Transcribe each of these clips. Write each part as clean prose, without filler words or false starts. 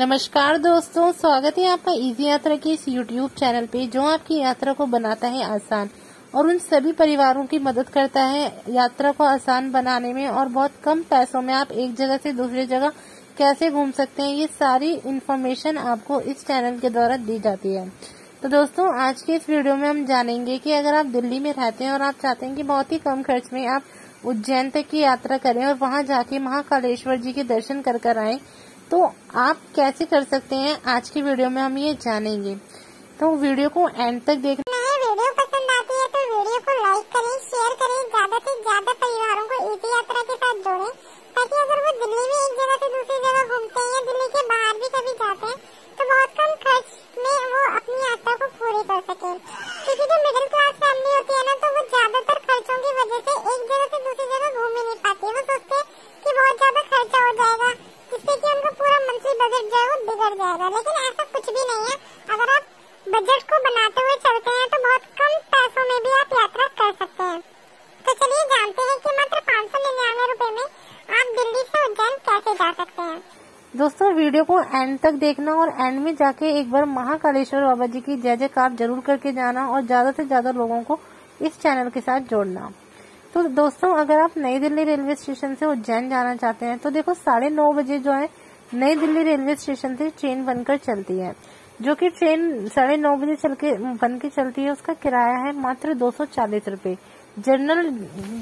नमस्कार दोस्तों, स्वागत है आपका इजी यात्रा के इस यूट्यूब चैनल पे जो आपकी यात्रा को बनाता है आसान और उन सभी परिवारों की मदद करता है यात्रा को आसान बनाने में। और बहुत कम पैसों में आप एक जगह से दूसरी जगह कैसे घूम सकते हैं, ये सारी इन्फॉर्मेशन आपको इस चैनल के द्वारा दी जाती है। तो दोस्तों, आज के इस वीडियो में हम जानेंगे कि अगर आप दिल्ली में रहते हैं और आप चाहते हैं कि बहुत ही कम खर्च में आप उज्जैन तक की यात्रा करें और वहां जाके महाकालेश्वर जी के दर्शन कर कर आए, तो आप कैसे कर सकते हैं। आज की वीडियो में हम ये जानेंगे, तो वीडियो को एंड तक देखना। वीडियो पसंद आती है तो वीडियो को लाइक करें, शेयर करें, ज्यादा से ज्यादा परिवारों को इजी यात्रा के साथ जोड़ें, ताकि अगर वो दिल्ली में एक जगह से दूसरी जगह घूमते हैं या दिल्ली के बाहर भी कभी जाते हैं तो बहुत कम खर्च में वो अपनी यात्रा को पूरी कर सके। क्योंकि जो मिडिल क्लास फैमिली होती है ना, तो वो ज्यादातर खर्चों की वजह से एक जगह से दूसरी जगह घूम ही नहीं पाती। वो सोचते की बहुत ज्यादा खर्चा हो जाएगा, जिससे कि उनका पूरा मंथली बजट जो है वो बिगड़ जाएगा। लेकिन ऐसा कुछ भी नहीं है। अगर आप बजट को बनाते हुए चलते हैं तो बहुत कम पैसों में भी आप यात्रा कर सकते हैं। तो चलिए जानते हैं कि मात्र 599 रुपए में आप दिल्ली से उज्जैन कैसे जा सकते हैं। दोस्तों, वीडियो को एंड तक देखना और एंड में जाके एक बार महाकालेश्वर बाबा जी की जय जयकार जरूर करके जाना और ज्यादा से ज्यादा लोगों को इस चैनल के साथ जोड़ना। तो दोस्तों, अगर आप नई दिल्ली रेलवे स्टेशन से उज्जैन जाना चाहते हैं तो देखो 9:30 बजे जो है नई दिल्ली रेलवे स्टेशन से ट्रेन बनकर चलती है, जो कि ट्रेन 9:30 बजे बनकर चलती है। उसका किराया है मात्र 240 रुपए। जनरल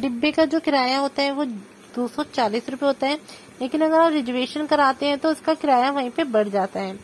डिब्बे का जो किराया होता है वो 240 रुपए होता है, लेकिन अगर आप रिजर्वेशन कराते हैं तो उसका किराया वहीं पे बढ़ जाता है।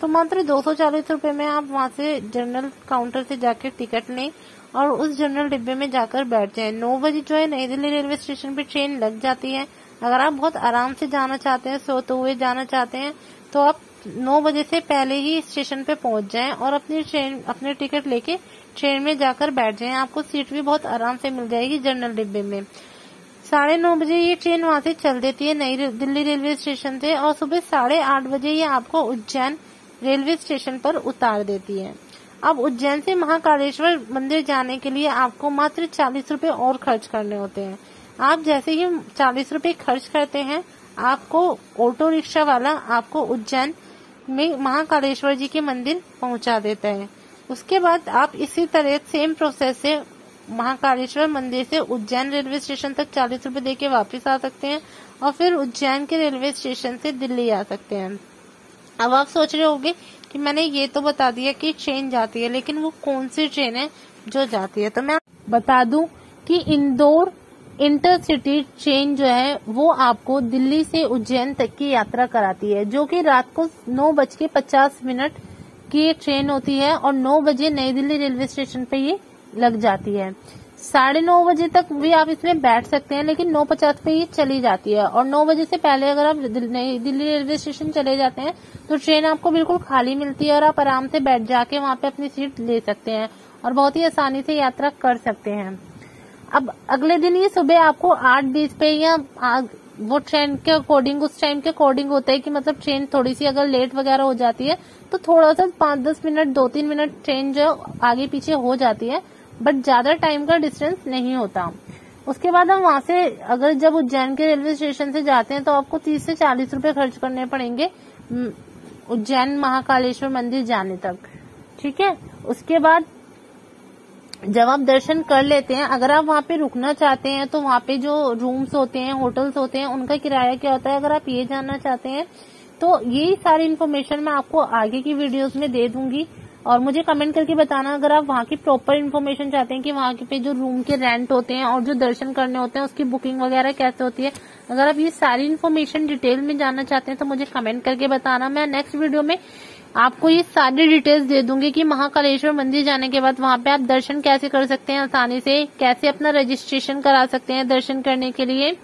तो मात्र 240 रुपए में आप वहाँ से जनरल काउंटर से जाकर टिकट लें और उस जनरल डिब्बे में जाकर बैठ जाएं। 9 बजे जो है नई दिल्ली रेलवे स्टेशन पे ट्रेन लग जाती है। अगर आप बहुत आराम से जाना चाहते हैं, सोते हुए जाना चाहते हैं, तो आप 9 बजे से पहले ही स्टेशन पे पहुंच जाएं और अपने टिकट लेके ट्रेन में जाकर बैठ जाएं। आपको सीट भी बहुत आराम से मिल जाएगी जनरल डिब्बे में। 9:30 बजे ये ट्रेन वहाँ से चल देती है नई दिल्ली रेलवे स्टेशन से और सुबह 8:30 बजे ये आपको उज्जैन रेलवे स्टेशन पर उतार देती है। अब उज्जैन से महाकालेश्वर मंदिर जाने के लिए आपको मात्र 40 रुपए और खर्च करने होते हैं। आप जैसे ही 40 रुपए खर्च करते हैं, आपको ऑटो रिक्शा वाला आपको उज्जैन में महाकालेश्वर जी के मंदिर पहुंचा देता है। उसके बाद आप इसी तरह सेम प्रोसेस से महाकालेश्वर मंदिर से उज्जैन रेलवे स्टेशन तक 40 रुपए देके वापस आ सकते हैं और फिर उज्जैन के रेलवे स्टेशन से दिल्ली आ सकते हैं। अब आप सोच रहे होंगे कि मैंने ये तो बता दिया कि ट्रेन जाती है, लेकिन वो कौन सी ट्रेन है जो जाती है। तो मैं बता दूं कि इंदौर इंटरसिटी ट्रेन जो है वो आपको दिल्ली से उज्जैन तक की यात्रा कराती है, जो कि रात को 9:50 की ये ट्रेन होती है और 9 बजे नई दिल्ली रेलवे स्टेशन पे ये लग जाती है। 9:30 बजे तक भी आप इसमें बैठ सकते हैं, लेकिन 9:50 पे ये चली जाती है और 9 बजे से पहले अगर आप नई दिल्ली रेलवे स्टेशन चले जाते हैं तो ट्रेन आपको बिल्कुल खाली मिलती है और आप आराम से बैठ जाके वहाँ पे अपनी सीट ले सकते हैं और बहुत ही आसानी से यात्रा कर सकते हैं। अब अगले दिन ये सुबह आपको 8:20 पे या वो ट्रेन के अकॉर्डिंग उस टाइम के अकॉर्डिंग होता है कि मतलब ट्रेन थोड़ी सी अगर लेट वगैरह हो जाती है तो थोड़ा सा 5-10 मिनट 2-3 मिनट ट्रेन जो आगे पीछे हो जाती है, बट ज्यादा टाइम का डिस्टेंस नहीं होता। उसके बाद हम वहाँ से अगर जब उज्जैन के रेलवे स्टेशन से जाते हैं तो आपको 30 से 40 रुपए खर्च करने पड़ेंगे उज्जैन महाकालेश्वर मंदिर जाने तक, ठीक है। उसके बाद जब आप दर्शन कर लेते हैं, अगर आप वहाँ पे रुकना चाहते हैं तो वहाँ पे जो रूम्स होते हैं, होटल्स होते हैं, उनका किराया क्या होता है, अगर आप ये जानना चाहते हैं तो ये सारी इन्फॉर्मेशन मैं आपको आगे की वीडियोज में दे दूंगी। और मुझे कमेंट करके बताना अगर आप वहाँ की प्रॉपर इन्फॉर्मेशन चाहते हैं कि वहाँ पे जो रूम के रेंट होते हैं और जो दर्शन करने होते हैं उसकी बुकिंग वगैरह कैसे होती है। अगर आप ये सारी इन्फॉर्मेशन डिटेल में जानना चाहते हैं तो मुझे कमेंट करके बताना। मैं नेक्स्ट वीडियो में आपको ये सारी डिटेल्स दे दूंगी कि महाकालेश्वर मंदिर जाने के बाद वहाँ पे आप दर्शन कैसे कर सकते हैं आसानी से, कैसे अपना रजिस्ट्रेशन करा सकते हैं दर्शन करने के लिए,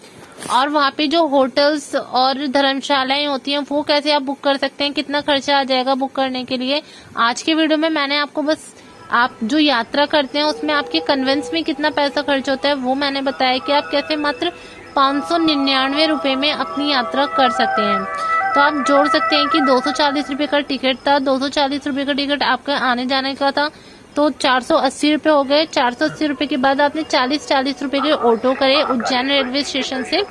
और वहाँ पे जो होटल्स और धर्मशालाएं होती हैं वो कैसे आप बुक कर सकते हैं, कितना खर्चा आ जाएगा बुक करने के लिए। आज के वीडियो में मैंने आपको बस आप जो यात्रा करते हैं उसमें आपके कन्वेंस में कितना पैसा खर्च होता है वो मैंने बताया कि आप कैसे मात्र 599 रुपए में अपनी यात्रा कर सकते हैं। तो आप जोड़ सकते हैं कि 240 रुपए का टिकट था, 240 रुपए का टिकट आपका आने जाने का था, तो 480 रुपए हो गए। 480 रुपए के बाद आपने 40-40 रुपए के ऑटो करे उज्जैन रेलवे स्टेशन से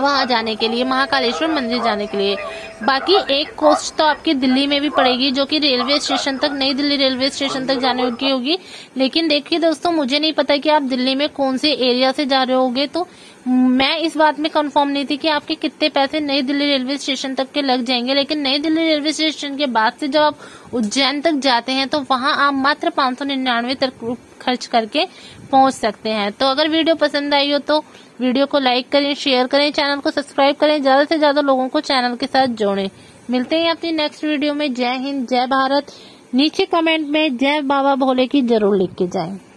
वहाँ जाने के लिए, महाकालेश्वर मंदिर जाने के लिए। बाकी एक कोस्ट तो आपकी दिल्ली में भी पड़ेगी जो कि रेलवे स्टेशन तक, नई दिल्ली रेलवे स्टेशन तक जाने की होगी। लेकिन देखिए दोस्तों, मुझे नहीं पता कि आप दिल्ली में कौन से एरिया से जा रहे होगे, तो मैं इस बात में कंफर्म नहीं थी कि आपके कितने पैसे नई दिल्ली रेलवे स्टेशन तक के लग जाएंगे। लेकिन नई दिल्ली रेलवे स्टेशन के बाद से जब आप उज्जैन तक जाते हैं तो वहां आप मात्र 599 तक खर्च करके पहुंच सकते हैं। तो अगर वीडियो पसंद आई हो तो वीडियो को लाइक करें, शेयर करें, चैनल को सब्सक्राइब करें, ज्यादा से ज्यादा लोगों को चैनल के साथ जोड़ें। मिलते हैं अपनी नेक्स्ट वीडियो में। जय हिंद, जय भारत। नीचे कमेंट में जय बाबा भोले की जरूर लिख के जाएं।